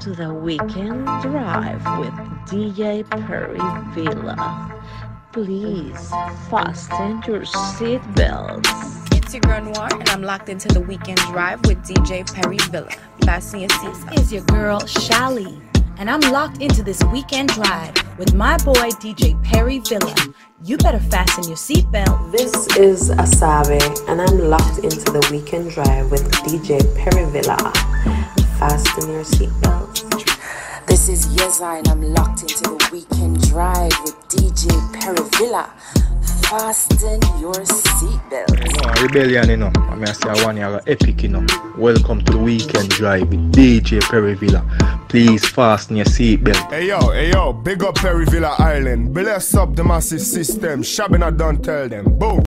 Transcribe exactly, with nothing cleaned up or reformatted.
to the Weekend Drive with D J Perry Villa. Please fasten your seatbelts. It's your girl Noir, and I'm locked into the Weekend Drive with D J Perry Villa. Fasten your seatbelts. This is your girl Shally, and I'm locked into this Weekend Drive with my boy D J Perry Villa. You better fasten your seatbelt. This is Asabe, and I'm locked into the Weekend Drive with D J Perry Villa. Fasten your seatbelts. This is Yeza, and I'm locked into the Weekend Drive with D J Perry Villa. Fasten your seatbelts. No, rebellion, you know. I mean, I say I want you epic, you know. Welcome to the Weekend Drive with D J Perry Villa. Please fasten your seatbelt. Hey yo, hey yo, big up Perry Villa Island. Bless up the massive system. Shabina don't tell them. Boom.